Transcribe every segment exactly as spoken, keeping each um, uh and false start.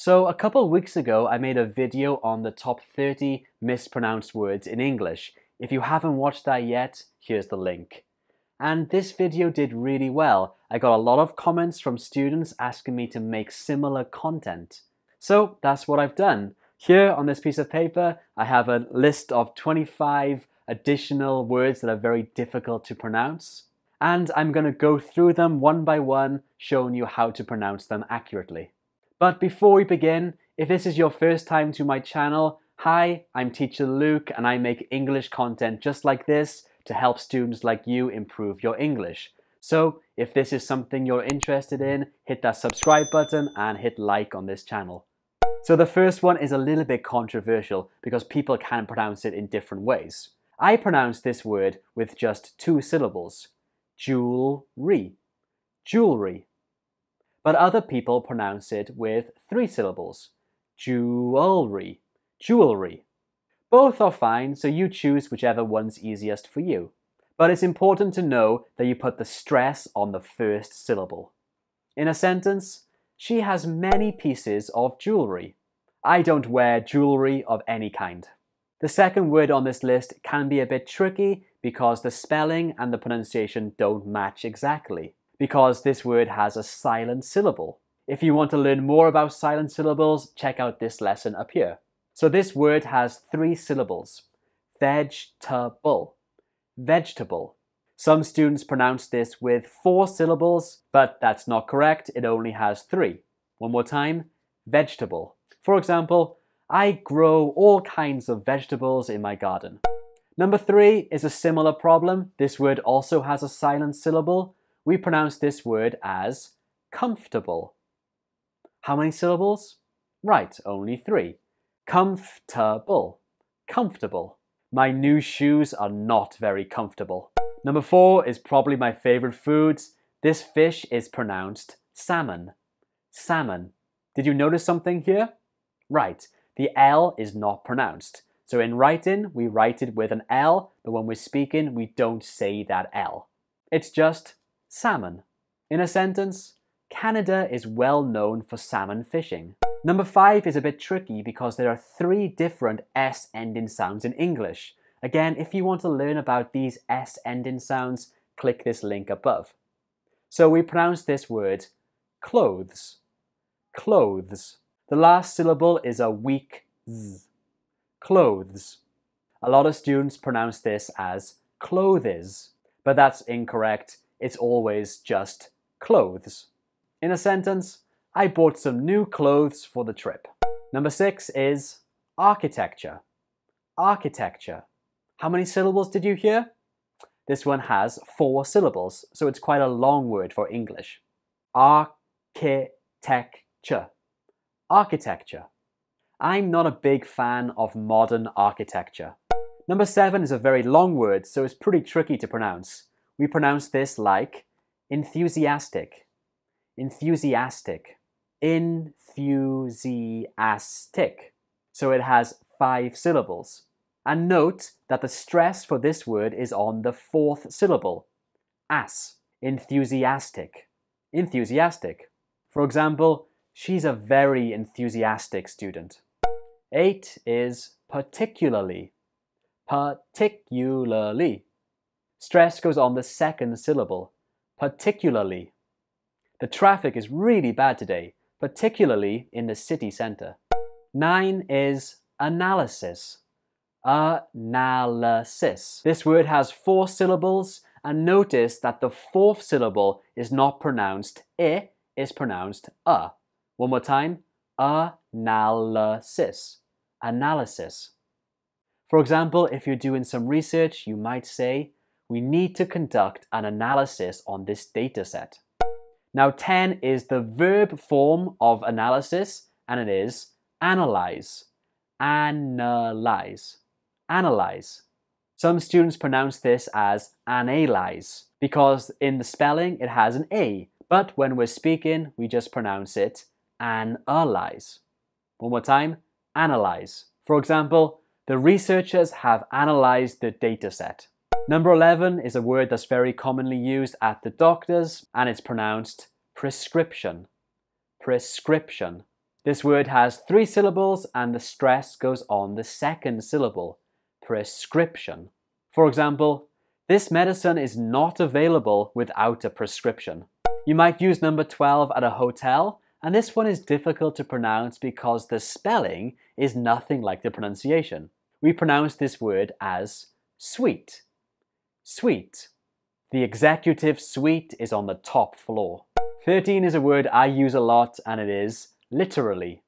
So a couple weeks ago, I made a video on the top thirty mispronounced words in English. If you haven't watched that yet, here's the link. And this video did really well. I got a lot of comments from students asking me to make similar content. So that's what I've done. Here on this piece of paper, I have a list of twenty-five additional words that are very difficult to pronounce. And I'm going to go through them one by one, showing you how to pronounce them accurately. But before we begin, if this is your first time to my channel, hi, I'm Teacher Luke and I make English content just like this to help students like you improve your English. So if this is something you're interested in, hit that subscribe button and hit like on this channel. So the first one is a little bit controversial because people can pronounce it in different ways. I pronounce this word with just two syllables, jewelry, jewelry. But other people pronounce it with three syllables, jewelry, jewelry. Both are fine, so you choose whichever one's easiest for you. But it's important to know that you put the stress on the first syllable. In a sentence, she has many pieces of jewelry. I don't wear jewelry of any kind. The second word on this list can be a bit tricky because the spelling and the pronunciation don't match exactly, because this word has a silent syllable. If you want to learn more about silent syllables, check out this lesson up here. So this word has three syllables. Vegetable, vegetable. Some students pronounce this with four syllables, but that's not correct. It only has three. One more time, vegetable. For example, I grow all kinds of vegetables in my garden. Number three is a similar problem. This word also has a silent syllable. We pronounce this word as comfortable. How many syllables? Right, only three. Comfortable, comfortable. My new shoes are not very comfortable. Number four is probably my favorite foods. This fish is pronounced salmon, salmon. Did you notice something here? Right, the L is not pronounced. So in writing, we write it with an L, but when we're speaking, we don't say that L. It's just salmon. In a sentence, Canada is well known for salmon fishing. Number five is a bit tricky because there are three different S ending sounds in English. Again, if you want to learn about these S ending sounds, click this link above. So we pronounce this word clothes, clothes. The last syllable is a weak Z, clothes. A lot of students pronounce this as clothes, but that's incorrect. It's always just clothes. In a sentence, I bought some new clothes for the trip. Number six is architecture. Architecture. How many syllables did you hear? This one has four syllables, so it's quite a long word for English. Architecture. Architecture. I'm not a big fan of modern architecture. Number seven is a very long word, so it's pretty tricky to pronounce. We pronounce this like enthusiastic, enthusiastic, enthusiastic. So it has five syllables. And note that the stress for this word is on the fourth syllable, as, enthusiastic, enthusiastic. For example, she's a very enthusiastic student. Eight is particularly, particularly. Stress goes on the second syllable, particularly. The traffic is really bad today, particularly in the city center. Nine is analysis, analysis. This word has four syllables, and notice that the fourth syllable is not pronounced I, it's pronounced uh. One more time, analysis, analysis. For example, if you're doing some research, you might say, we need to conduct an analysis on this data set. Now ten is the verb form of analysis and it is analyze, analyze, analyze. Some students pronounce this as analyze because in the spelling it has an A, but when we're speaking we just pronounce it analyze. One more time, analyze. For example, the researchers have analyzed the data set. Number eleven is a word that's very commonly used at the doctors and it's pronounced prescription, prescription. This word has three syllables and the stress goes on the second syllable, prescription. For example, this medicine is not available without a prescription. You might use number twelve at a hotel, and this one is difficult to pronounce because the spelling is nothing like the pronunciation. We pronounce this word as sweet. Sweet. The executive suite is on the top floor. thirteen is a word I use a lot, and it is literally.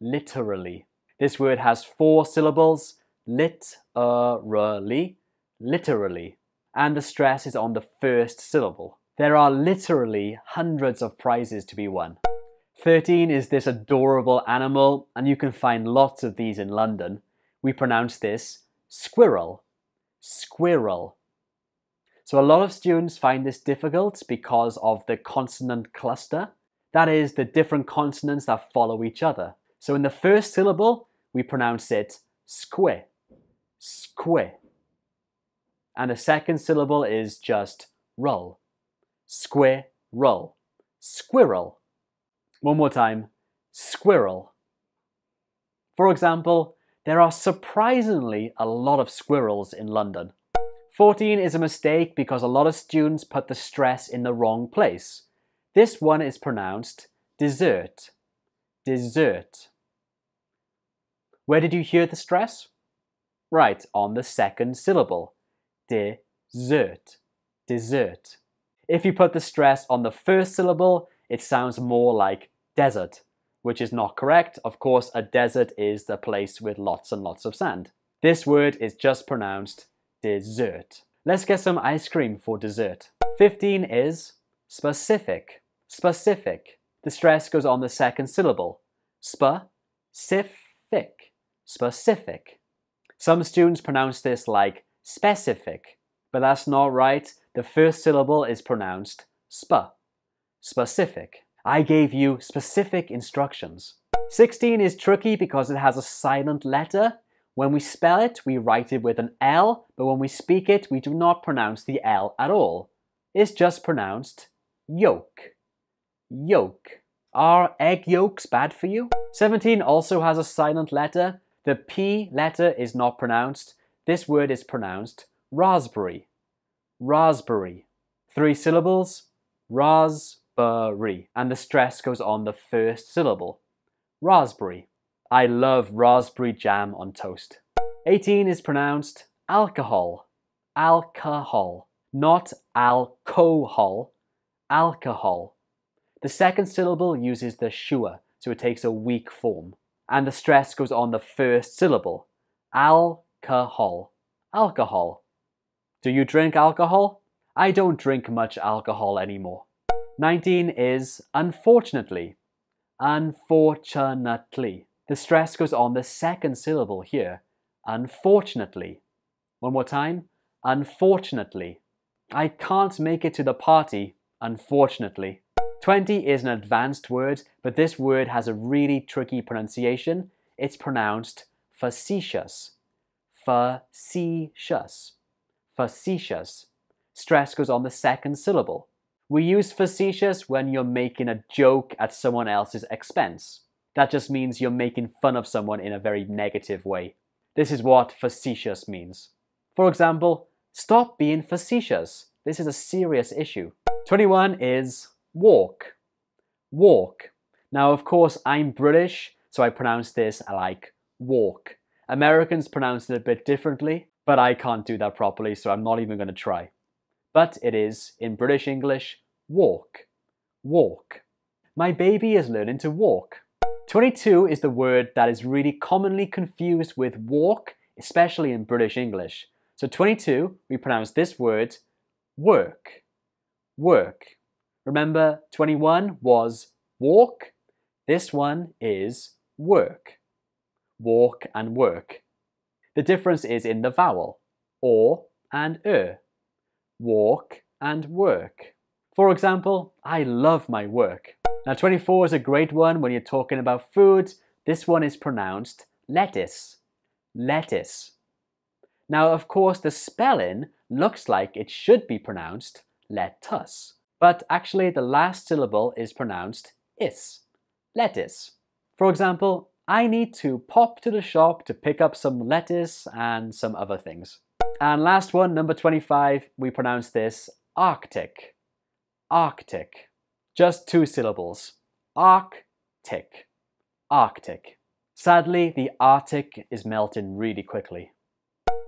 Literally. This word has four syllables, lit-er-ally, literally, and the stress is on the first syllable. There are literally hundreds of prizes to be won. thirteen is this adorable animal, and you can find lots of these in London. We pronounce this squirrel. Squirrel. So a lot of students find this difficult because of the consonant cluster. That is, the different consonants that follow each other. So in the first syllable, we pronounce it sque. Sque. And the second syllable is just roll. Squirrel. Squirrel. One more time. Squirrel. For example, there are surprisingly a lot of squirrels in London. fourteen is a mistake because a lot of students put the stress in the wrong place. This one is pronounced dessert. Dessert. Where did you hear the stress? Right, on the second syllable. De-sert. Dessert. If you put the stress on the first syllable, it sounds more like desert, which is not correct. Of course, a desert is a place with lots and lots of sand. This word is just pronounced dessert. Let's get some ice cream for dessert. fifteen is specific. Specific. The stress goes on the second syllable. Spa-sif-ic. Specific. Some students pronounce this like specific, but that's not right. The first syllable is pronounced spa. Specific. I gave you specific instructions. sixteen is tricky because it has a silent letter. When we spell it, we write it with an L, but when we speak it, we do not pronounce the L at all. It's just pronounced yolk. Yolk. Are egg yolks bad for you? seventeen also has a silent letter. The P letter is not pronounced. This word is pronounced raspberry. Raspberry. Three syllables. Raspberry. And the stress goes on the first syllable. Raspberry. I love raspberry jam on toast. eighteen is pronounced alcohol. Alcohol. Not alcohol. Alcohol. The second syllable uses the schwa, so it takes a weak form. And the stress goes on the first syllable. Alcohol. Alcohol. Do you drink alcohol? I don't drink much alcohol anymore. nineteen is unfortunately. Unfortunately. The stress goes on the second syllable here. Unfortunately. One more time. Unfortunately. I can't make it to the party, unfortunately. twenty is an advanced word, but this word has a really tricky pronunciation. It's pronounced facetious. Facetious. Facetious. Stress goes on the second syllable. We use facetious when you're making a joke at someone else's expense. That just means you're making fun of someone in a very negative way. This is what facetious means. For example, stop being facetious. This is a serious issue. twenty-one is walk. Walk. Now, of course, I'm British, so I pronounce this like walk. Americans pronounce it a bit differently, but I can't do that properly, so I'm not even going to try. But it is, in British English, walk. Walk. My baby is learning to walk. twenty-two is the word that is really commonly confused with walk, especially in British English. So twenty-two, we pronounce this word work. Work. Remember, twenty-one was walk. This one is work. Walk and work. The difference is in the vowel, or and er. Walk and work. For example, I love my work. Now twenty-four is a great one when you're talking about food. This one is pronounced lettuce. Lettuce. Now of course the spelling looks like it should be pronounced lettuce, but actually the last syllable is pronounced is. Lettuce. For example, I need to pop to the shop to pick up some lettuce and some other things. And last one, number twenty-five, we pronounce this Arctic. Arctic. Just two syllables. Arctic. Arctic. Sadly, the Arctic is melting really quickly.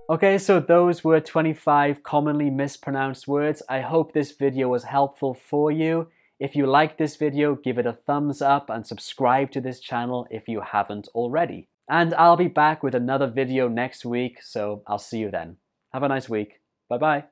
Okay, so those were twenty-five commonly mispronounced words. I hope this video was helpful for you. If you like this video, give it a thumbs up and subscribe to this channel if you haven't already. And I'll be back with another video next week, so I'll see you then. Have a nice week. Bye-bye.